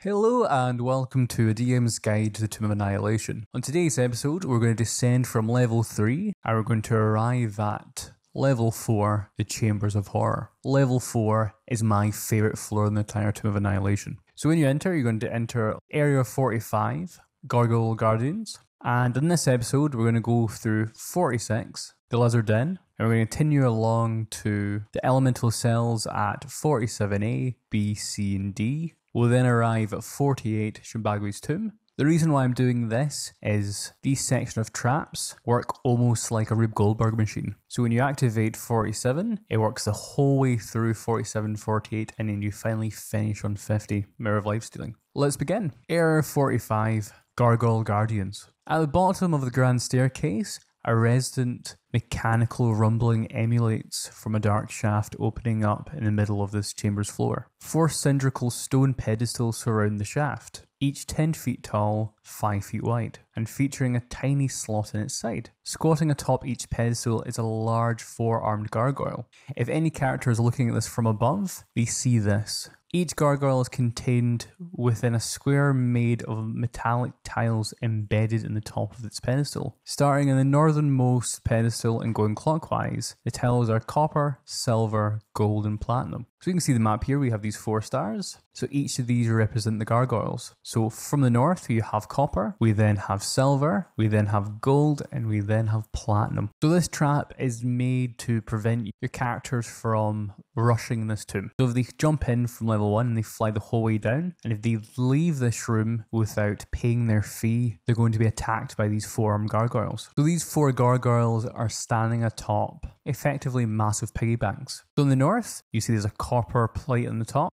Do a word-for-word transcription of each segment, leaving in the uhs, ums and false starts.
Hello and welcome to A D M's Guide to the Tomb of Annihilation. On today's episode we're going to descend from level three and we're going to arrive at level four, the Chambers of Horror. Level four is my favourite floor in the entire Tomb of Annihilation. So when you enter, you're going to enter Area forty-five, Gargoyle Guardians, and in this episode we're going to go through forty-six, the Lizard Den, and we're going to continue along to the Elemental Cells at forty-seven A, B, C and D. We'll then arrive at forty-eight, Shimbagui's Tomb. The reason why I'm doing this is these section of traps work almost like a Rube Goldberg machine. So when you activate forty-seven, it works the whole way through forty-seven, forty-eight, and then you finally finish on fifty, Mirror of Lifestealing. Let's begin. Area forty-five, Gargoyle Guardians. At the bottom of the grand staircase, a resonant mechanical rumbling emulates from a dark shaft opening up in the middle of this chamber's floor. Four cylindrical stone pedestals surround the shaft, each ten feet tall, five feet wide, and featuring a tiny slot in its side. Squatting atop each pedestal is a large four-armed gargoyle. If any character is looking at this from above, they see this. Each gargoyle is contained within a square made of metallic tiles embedded in the top of its pedestal. Starting in the northernmost pedestal and going clockwise, the tiles are copper, silver, gold and platinum. So you can see the map here, we have these four stars. So each of these represent the gargoyles. So from the north you have copper, we then have silver, we then have gold, and we then have platinum. So this trap is made to prevent your characters from rushing this tomb. So if they jump in from level one and they fly the whole way down, and if they leave this room without paying their fee, they're going to be attacked by these four-armed gargoyles. So these four gargoyles are standing atop effectively massive piggy banks. So in the north, you see there's a copper plate on the top.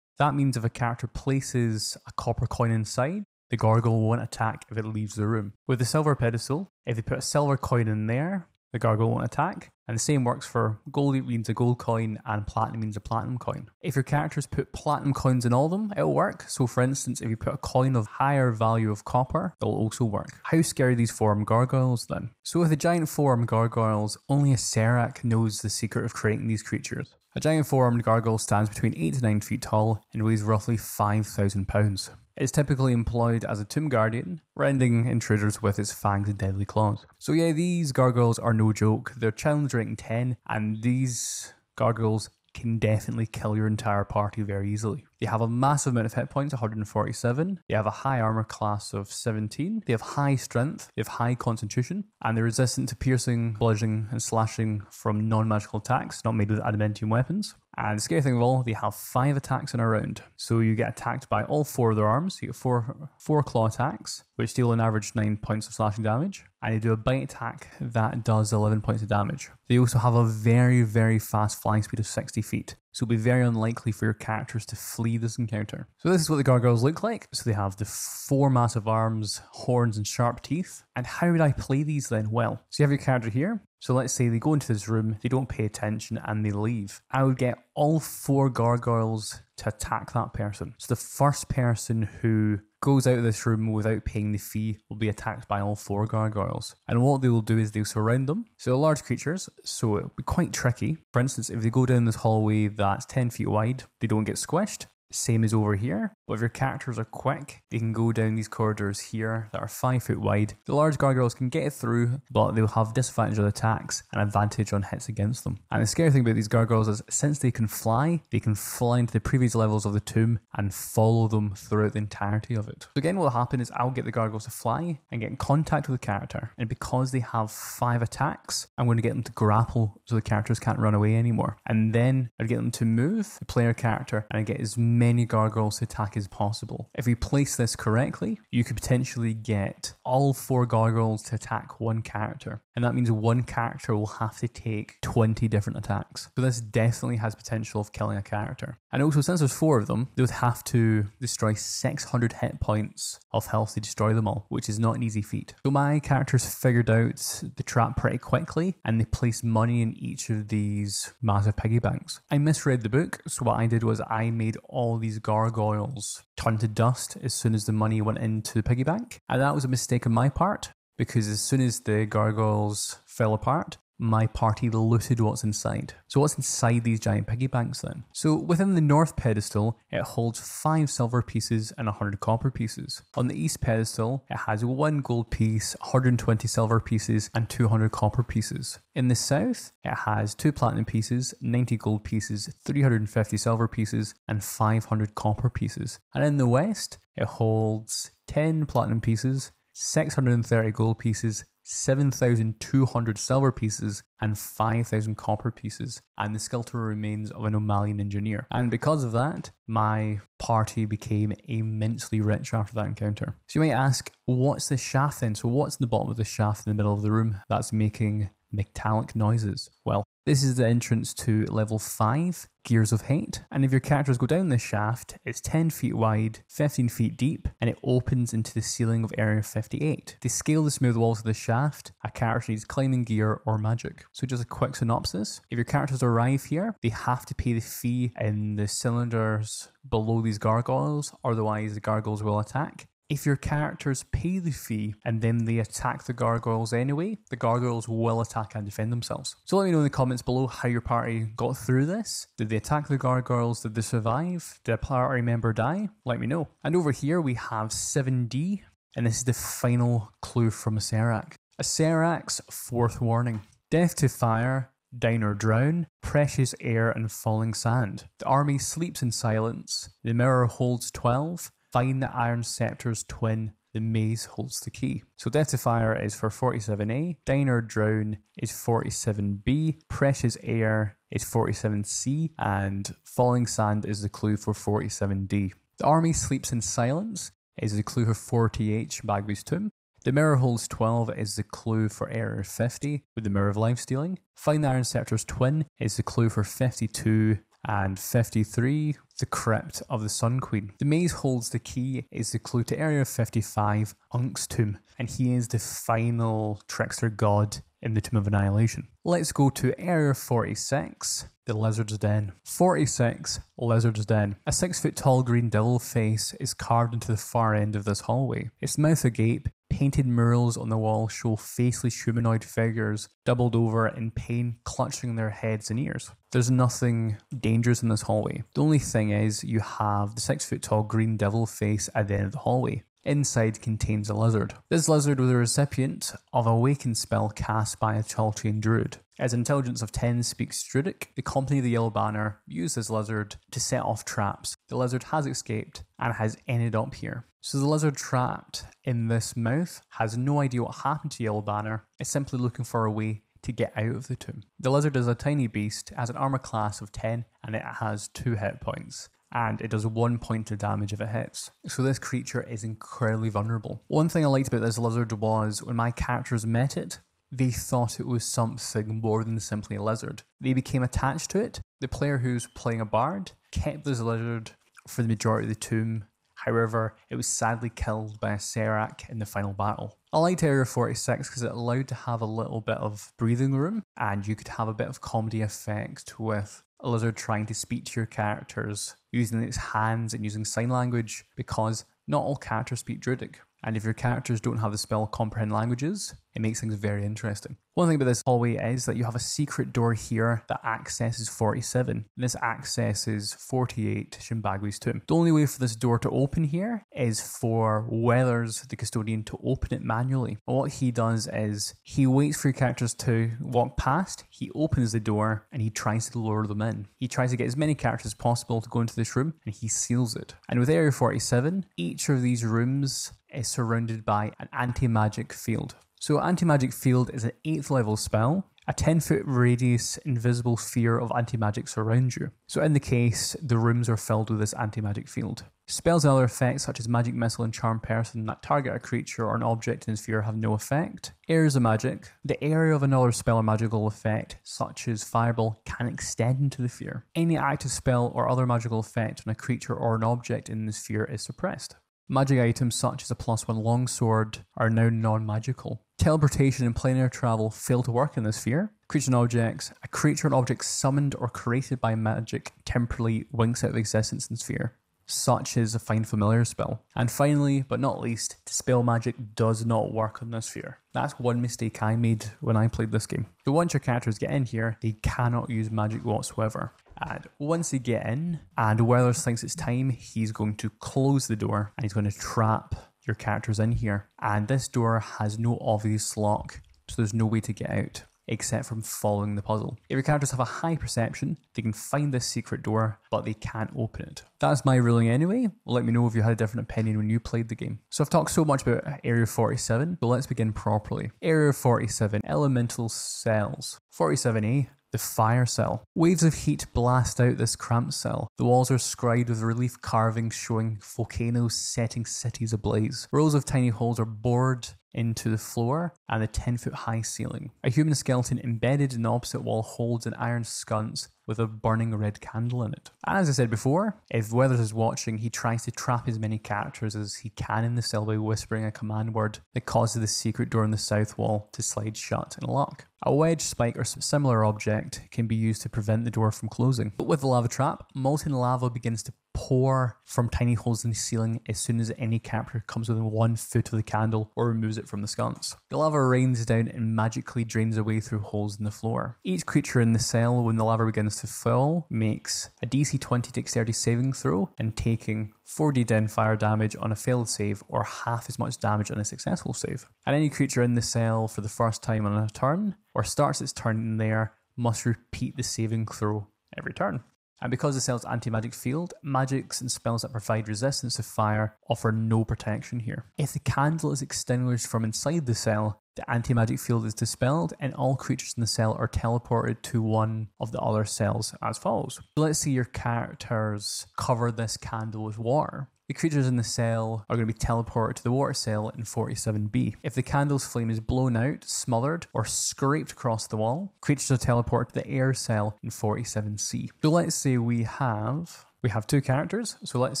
That means if a character places a copper coin inside, the gargoyle won't attack if it leaves the room. With the silver pedestal, if they put a silver coin in there, the gargoyle won't attack. And the same works for gold, it means a gold coin, and platinum means a platinum coin. If your characters put platinum coins in all of them, it'll work. So for instance, if you put a coin of higher value of copper, it'll also work. How scary are these four-armed gargoyles then? So with the giant four-armed gargoyles, only a Serac knows the secret of creating these creatures. A giant four-armed gargoyle stands between eight to nine feet tall and weighs roughly five thousand pounds. It's typically employed as a tomb guardian, rending intruders with its fangs and deadly claws. So yeah, these gargoyles are no joke. They're challenge rating ten, and these gargoyles can definitely kill your entire party very easily. They have a massive amount of hit points, one hundred forty-seven. They have a high armor class of seventeen. They have high strength. They have high constitution. And they're resistant to piercing, bludgeoning, and slashing from non-magical attacks, not made with adamantium weapons. And the scary thing of all, they have five attacks in a round. So you get attacked by all four of their arms. You get four, four claw attacks, which deal an average nine points of slashing damage. And they do a bite attack that does eleven points of damage. They also have a very, very fast flying speed of sixty feet. So it'll be very unlikely for your characters to flee this encounter. So this is what the gargoyles look like. So they have the four massive arms, horns and sharp teeth. And how would I play these then? Well, so you have your character here. So let's say they go into this room, they don't pay attention and they leave. I would get all four gargoyles to attack that person. So the first person who goes out of this room without paying the fee will be attacked by all four gargoyles. And what they will do is they'll surround them. So they're large creatures, so it'll be quite tricky. For instance, if they go down this hallway that's ten feet wide, they don't get squished. Same as over here, but if your characters are quick, they can go down these corridors here that are five foot wide. The large gargoyles can get through, but they'll have disadvantage on attacks and advantage on hits against them. And the scary thing about these gargoyles is, since they can fly, they can fly into the previous levels of the tomb and follow them throughout the entirety of it. So again, what will happen is I'll get the gargoyles to fly and get in contact with the character, and because they have five attacks, I'm going to get them to grapple so the characters can't run away anymore. And then I'd get them to move the player character and I get as many gargoyles to attack as possible. If we place this correctly, you could potentially get all four gargoyles to attack one character, and that means one character will have to take twenty different attacks. So this definitely has potential of killing a character. And also, since there's four of them, they would have to destroy six hundred hit points of health to destroy them all, which is not an easy feat. So my characters figured out the trap pretty quickly, and they placed money in each of these massive piggy banks. I misread the book, so what I did was I made all all these gargoyles turned to dust as soon as the money went into the piggy bank. And that was a mistake on my part, because as soon as the gargoyles fell apart, my party looted what's inside. So what's inside these giant piggy banks then? So within the north pedestal, it holds five silver pieces and one hundred copper pieces. On the east pedestal, it has one gold piece, one hundred twenty silver pieces and two hundred copper pieces. In the south, it has two platinum pieces, ninety gold pieces, three hundred fifty silver pieces and five hundred copper pieces. And in the west, it holds ten platinum pieces, six hundred thirty gold pieces, seven thousand two hundred silver pieces and five thousand copper pieces, and the skeletal remains of an Omalian engineer. And because of that, my party became immensely rich after that encounter. So you might ask, what's the shaft then? So what's in the bottom of the shaft in the middle of the room that's making metallic noises? Well, this is the entrance to level five, Gears of Hate, and if your characters go down this shaft, it's ten feet wide, fifteen feet deep, and it opens into the ceiling of Area fifty-eight. To scale the smooth walls of the shaft, a character needs climbing gear or magic. So just a quick synopsis, if your characters arrive here, they have to pay the fee in the cylinders below these gargoyles, otherwise the gargoyles will attack. If your characters pay the fee and then they attack the gargoyles anyway, the gargoyles will attack and defend themselves. So let me know in the comments below how your party got through this. Did they attack the gargoyles? Did they survive? Did a party member die? Let me know. And over here we have seven D, and this is the final clue from a Serac. A Serac's fourth warning. Death to fire, down or drown, precious air and falling sand. The army sleeps in silence. The mirror holds twelve. Find the Iron Scepter's twin, the maze holds the key. So Death to Fire is for forty-seven A, Dine or Drown is forty-seven B, Precious Air is forty-seven C, and Falling Sand is the clue for forty-seven D. The Army Sleeps in Silence is the clue for forty H, Shimbagui's Tomb. The Mirror Holds twelve is the clue for Area fifty with the Mirror of Lifestealing. Find the Iron Scepter's twin is the clue for fifty-two and fifty-three, the Crypt of the Sun Queen. The maze holds the key is the clue to Area fifty-five, Unk's Tomb, and he is the final trickster god in the Tomb of Annihilation. Let's go to Area forty-six, the Lizard's Den. forty-six, Lizard's Den. A six foot tall green devil face is carved into the far end of this hallway. Its mouth agape, painted murals on the wall show faceless humanoid figures doubled over in pain, clutching their heads and ears. There's nothing dangerous in this hallway. The only thing is you have the six foot tall green devil face at the end of the hallway. Inside contains a lizard. This lizard was a recipient of a waken spell cast by a Chultan druid. As intelligence of ten speaks Druidic, the company of the Yellow Banner used this lizard to set off traps. The lizard has escaped and has ended up here. So the lizard trapped in this mouth has no idea what happened to Yellow Banner. It's simply looking for a way to get out of the tomb. The lizard is a tiny beast, has an armor class of ten, and it has two hit points. And it does one point of damage if it hits. So this creature is incredibly vulnerable. One thing I liked about this lizard was when my characters met it, they thought it was something more than simply a lizard. They became attached to it. The player who's playing a bard kept this lizard for the majority of the tomb. However, it was sadly killed by a Serac in the final battle. I liked Area forty-six because it allowed to have a little bit of breathing room, and you could have a bit of comedy effect with a lizard trying to speak to your characters using its hands and using sign language, because not all characters speak Druidic. And if your characters don't have the spell Comprehend Languages, it makes things very interesting. One thing about this hallway is that you have a secret door here that accesses forty-seven. And this accesses forty-eight, Shimbagui's Tomb. The only way for this door to open here is for Wellers, the custodian, to open it manually. And what he does is he waits for your characters to walk past, he opens the door, and he tries to lure them in. He tries to get as many characters as possible to go into this room, and he seals it. And with Area forty-seven, each of these rooms is surrounded by an anti-magic field. So anti-magic field is an eighth level spell. A ten foot radius invisible sphere of anti-magic surrounds you. So in the case, the rooms are filled with this anti-magic field. Spells and other effects such as magic missile and charm person that target a creature or an object in the sphere have no effect. Areas of magic. The area of another spell or magical effect such as fireball can extend into the sphere. Any active spell or other magical effect on a creature or an object in the sphere is suppressed. Magic items such as a plus one longsword are now non-magical. Teleportation and planar travel fail to work in this sphere. Creature and objects. A creature and object summoned or created by magic temporarily winks out of existence in sphere. such as the Find Familiar spell. And finally, but not least, Dispel Magic does not work on this sphere. That's one mistake I made when I played this game. So once your characters get in here, they cannot use magic whatsoever. And once they get in, and Weller thinks it's time, he's going to close the door and he's going to trap your characters in here. And this door has no obvious lock, so there's no way to get out, except from following the puzzle. If your characters have a high perception, they can find this secret door, but they can't open it. That's my ruling anyway. Let me know if you had a different opinion when you played the game. So I've talked so much about Area forty-seven, but let's begin properly. Area forty-seven, Elemental Cells. forty-seven A, the Fire Cell. Waves of heat blast out this cramped cell. The walls are scribed with relief carvings showing volcanoes setting cities ablaze. Rows of tiny holes are bored into the floor and the ten foot high ceiling. A human skeleton embedded in the opposite wall holds an iron sconce with a burning red candle in it. And as I said before, if Weathers is watching, he tries to trap as many characters as he can in the cell by whispering a command word that causes the secret door in the south wall to slide shut and lock. A wedge, spike or similar object can be used to prevent the door from closing. But with the lava trap, molten lava begins to pour from tiny holes in the ceiling as soon as any character comes within one foot of the candle or removes it from the sconce. The lava rains down and magically drains away through holes in the floor. Each creature in the cell, when the lava begins to fall, makes a D C twenty dexterity saving throw and taking four D ten fire damage on a failed save or half as much damage on a successful save. And any creature in the cell for the first time on a turn or starts its turn in there must repeat the saving throw every turn. And because the cell's anti-magic field, magics and spells that provide resistance to fire offer no protection here. If the candle is extinguished from inside the cell, the anti-magic field is dispelled and all creatures in the cell are teleported to one of the other cells as follows. So let's see your characters cover this candle with water. The creatures in the cell are going to be teleported to the water cell in forty-seven B. If the candle's flame is blown out, smothered, or scraped across the wall, creatures are teleported to the air cell in forty-seven C. So let's say we have, we have two characters. So let's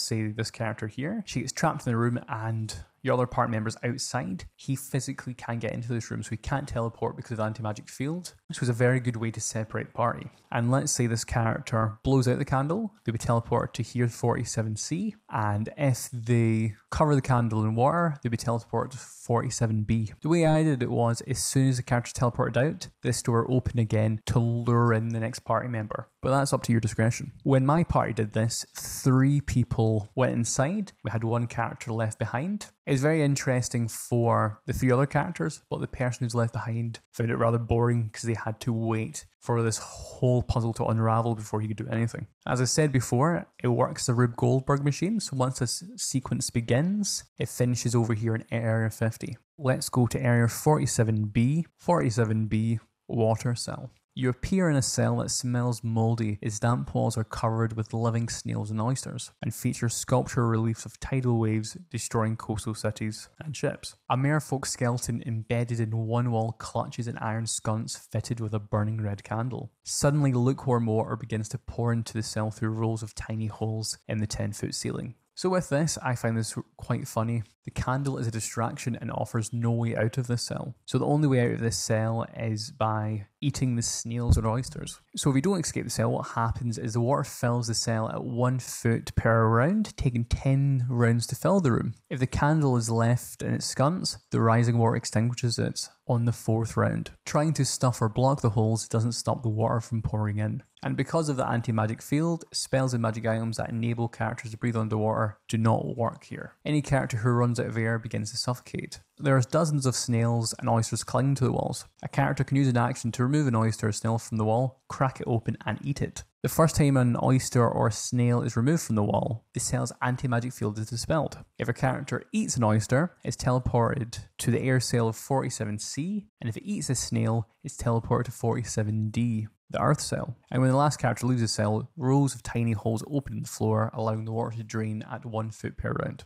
say this character here, she gets trapped in the room and your other party member's outside. He physically can't get into this room, so he can't teleport because of the anti-magic field, which was a very good way to separate party. And let's say this character blows out the candle, they'll be teleported to here, forty-seven C, and if they cover the candle in water, they'll be teleported to forty-seven B. The way I did it was, as soon as the character teleported out, this door opened again to lure in the next party member. But that's up to your discretion. When my party did this, three people went inside, we had one character left behind. It's very interesting for the three other characters, but the person who's left behind found it rather boring because they had to wait for this whole puzzle to unravel before he could do anything. As I said before, it works as a Rube Goldberg machine, so once this sequence begins, it finishes over here in Area fifty. Let's go to Area forty-seven B. forty-seven B, Water Cell. You appear in a cell that smells mouldy, its damp walls are covered with living snails and oysters, and feature sculpture reliefs of tidal waves destroying coastal cities and ships. A merfolk skeleton embedded in one wall clutches an iron sconce fitted with a burning red candle. Suddenly, lukewarm water begins to pour into the cell through rows of tiny holes in the ten foot ceiling. So with this, I find this quite funny. The candle is a distraction and offers no way out of this cell. So the only way out of this cell is by eating the snails or oysters. So if you don't escape the cell, what happens is the water fills the cell at one foot per round, taking ten rounds to fill the room. If the candle is left in its sconce, the rising water extinguishes it on the fourth round. Trying to stuff or block the holes doesn't stop the water from pouring in. And because of the anti-magic field, spells and magic items that enable characters to breathe underwater do not work here. Any character who runs out of air begins to suffocate. There are dozens of snails and oysters clinging to the walls. A character can use an action to remove an oyster or snail from the wall, crack it open and eat it. The first time an oyster or snail is removed from the wall, the cell's anti-magic field is dispelled. If a character eats an oyster, it's teleported to the air cell of forty-seven C, and if it eats a snail, it's teleported to forty-seven D. The earth cell. And when the last character leaves the cell, rows of tiny holes open in the floor, allowing the water to drain at one foot per round.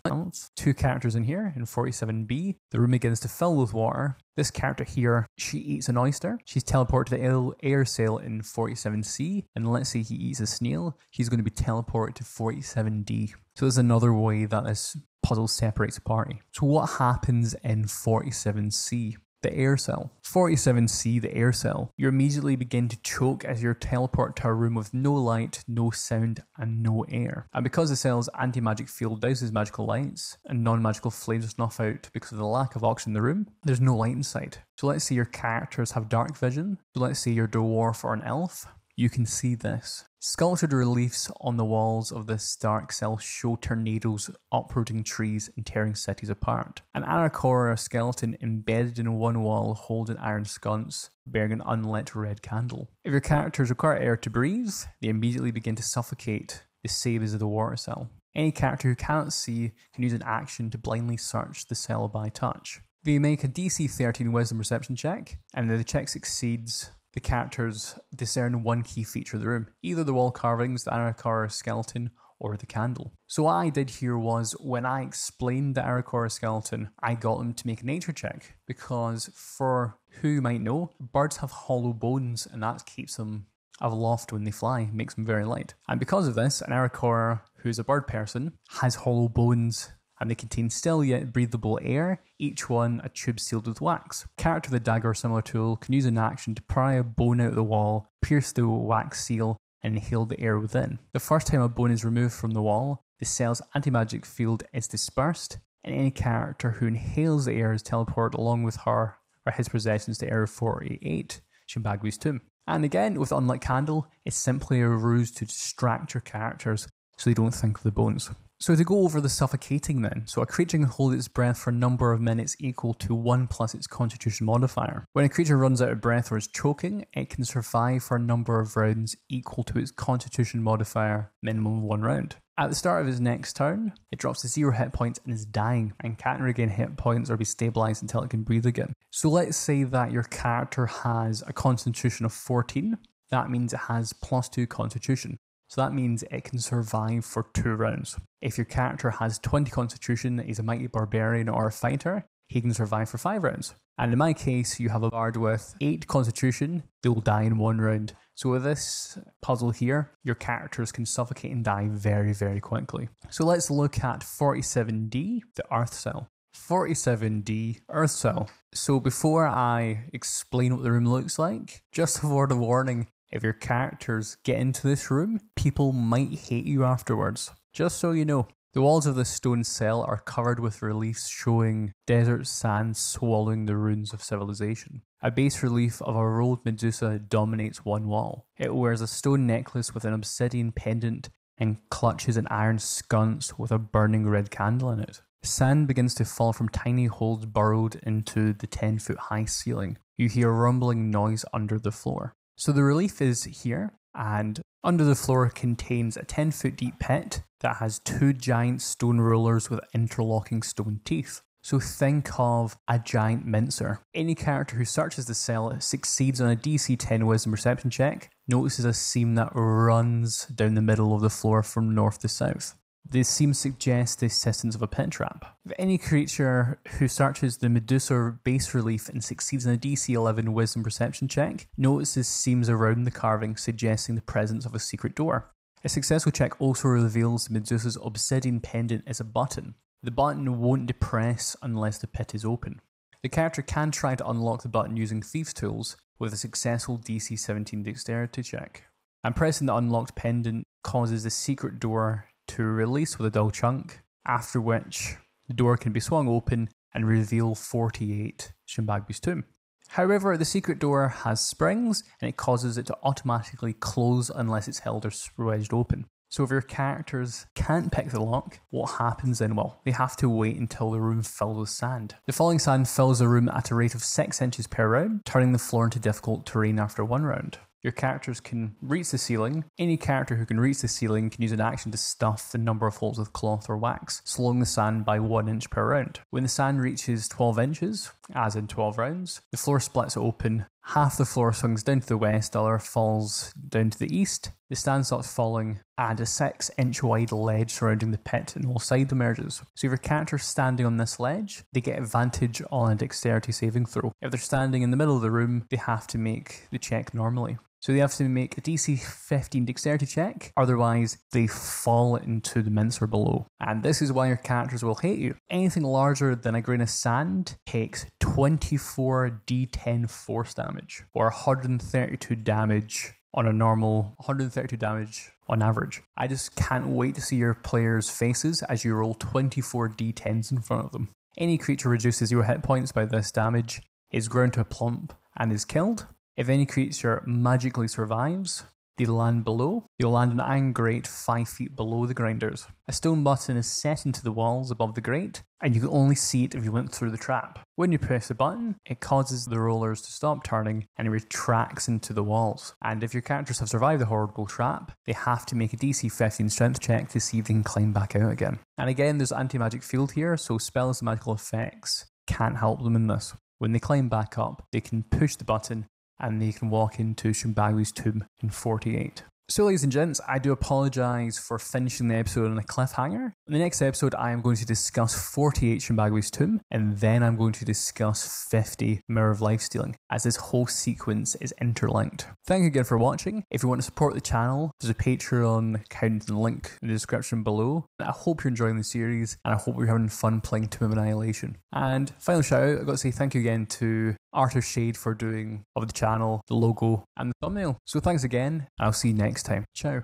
Two characters in here, in forty-seven B, the room begins to fill with water. This character here, she eats an oyster, she's teleported to the air cell in forty-seven C, and let's say he eats a snail, he's going to be teleported to forty-seven D. So there's another way that this puzzle separates a party. So what happens in forty-seven C? The air cell. forty-seven C, the air cell. You immediately begin to choke as you're teleported to a room with no light, no sound, and no air. And because the cell's anti-magic field douses magical lights, and non-magical flames snuff out because of the lack of oxygen in the room, there's no light inside. So let's say your characters have dark vision. So let's say you're a dwarf or an elf. You can see this. Sculptured reliefs on the walls of this dark cell show tornadoes uprooting trees and tearing cities apart. An Aarakocra skeleton embedded in one wall holds an iron sconce, bearing an unlit red candle. If your characters require air to breathe, they immediately begin to suffocate the sabers of the water cell. Any character who cannot see can use an action to blindly search the cell by touch. They make a D C thirteen Wisdom Perception check, and if the check succeeds, the characters discern one key feature of the room, either the wall carvings, the Aarakocra skeleton, or the candle. So what I did here was, when I explained the Aarakocra skeleton, I got them to make a nature check, because for who might know, birds have hollow bones and that keeps them aloft when they fly, makes them very light. And because of this, an Aarakocra, who's a bird person, has hollow bones, and they contain still yet breathable air, each one a tube sealed with wax. Character with a dagger or similar tool can use an action to pry a bone out of the wall, pierce the wax seal, and inhale the air within. The first time a bone is removed from the wall, the cell's anti-magic field is dispersed, and any character who inhales the air is teleported along with her or his possessions to Area four eighty-eight, Shimbagui's Tomb. And again, with Unlit Candle, it's simply a ruse to distract your characters so they don't think of the bones. So to go over the suffocating then, so a creature can hold its breath for a number of minutes equal to one plus its constitution modifier. When a creature runs out of breath or is choking, it can survive for a number of rounds equal to its constitution modifier, minimum of one round. At the start of its next turn, it drops to zero hit points and is dying, and can't regain hit points or be stabilised until it can breathe again. So let's say that your character has a constitution of fourteen, that means it has plus two constitution. So that means it can survive for two rounds. If your character has twenty constitution, is a mighty barbarian or a fighter, he can survive for five rounds. And in my case, you have a bard with eight constitution, they'll die in one round. So with this puzzle here, your characters can suffocate and die very, very quickly. So let's look at forty-seven D, the Earth Cell. forty-seven D, Earth Cell. So before I explain what the room looks like, just a word of warning. If your characters get into this room, people might hate you afterwards. Just so you know. The walls of this stone cell are covered with reliefs showing desert sand swallowing the ruins of civilization. A bas relief of a robed Medusa dominates one wall. It wears a stone necklace with an obsidian pendant and clutches an iron sconce with a burning red candle in it. Sand begins to fall from tiny holes burrowed into the ten foot high ceiling. You hear a rumbling noise under the floor. So the relief is here, and under the floor contains a ten foot deep pit that has two giant stone rollers with interlocking stone teeth. So think of a giant mincer. Any character who searches the cell succeeds on a D C ten Wisdom Perception check, notices a seam that runs down the middle of the floor from north to south. This seam suggests the existence of a pit trap. If any creature who searches the Medusa bas relief and succeeds in a D C eleven Wisdom Perception check notices seams around the carving, suggesting the presence of a secret door. A successful check also reveals the Medusa's obsidian pendant as a button. The button won't depress unless the pit is open. The character can try to unlock the button using thieves' tools with a successful D C seventeen Dexterity check. And pressing the unlocked pendant causes the secret door to release with a dull chunk, after which the door can be swung open and reveal forty-eight Shimbagui's Tomb. However, the secret door has springs and it causes it to automatically close unless it's held or wedged open. So if your characters can't pick the lock, what happens then? Well, they have to wait until the room fills with sand. The falling sand fills the room at a rate of six inches per round, turning the floor into difficult terrain after one round. Your characters can reach the ceiling. Any character who can reach the ceiling can use an action to stuff the number of holes with cloth or wax, slowing the sand by one inch per round. When the sand reaches twelve inches, as in twelve rounds, the floor splits open. Half the floor swings down to the west, the other falls down to the east. The sand starts falling, and a six inch wide ledge surrounding the pit on all sides emerges. So if your character's standing on this ledge, they get advantage on a dexterity saving throw. If they're standing in the middle of the room, they have to make the check normally. So they have to make a D C fifteen dexterity check, otherwise they fall into the mince or below. And this is why your characters will hate you. Anything larger than a grain of sand takes twenty-four d ten force damage, or one hundred thirty-two damage on a normal, one hundred thirty-two damage on average. I just can't wait to see your players' faces as you roll twenty-four d tens in front of them. Any creature reduces your hit points by this damage, is ground to a plump, and is killed. If any creature magically survives, they land below. You'll land on an iron grate five feet below the grinders. A stone button is set into the walls above the grate, and you can only see it if you went through the trap. When you press the button, it causes the rollers to stop turning and it retracts into the walls. And if your characters have survived the horrible trap, they have to make a D C fifteen strength check to see if they can climb back out again. And again, there's anti-magic field here, so spells and magical effects can't help them in this. When they climb back up, they can push the button and they can walk into Shimbagui's Tomb in forty-eight. So ladies and gents, I do apologise for finishing the episode on a cliffhanger. In the next episode, I am going to discuss forty-eight Shimbagui's Tomb, and then I'm going to discuss fifty Mirror of Lifestealing, as this whole sequence is interlinked. Thank you again for watching. If you want to support the channel, there's a Patreon account and link in the description below. I hope you're enjoying the series, and I hope you're having fun playing Tomb of Annihilation. And final shout out, I've got to say thank you again to Art of Shade for doing of the channel, the logo, and the thumbnail. So thanks again, and I'll see you next time. Ciao.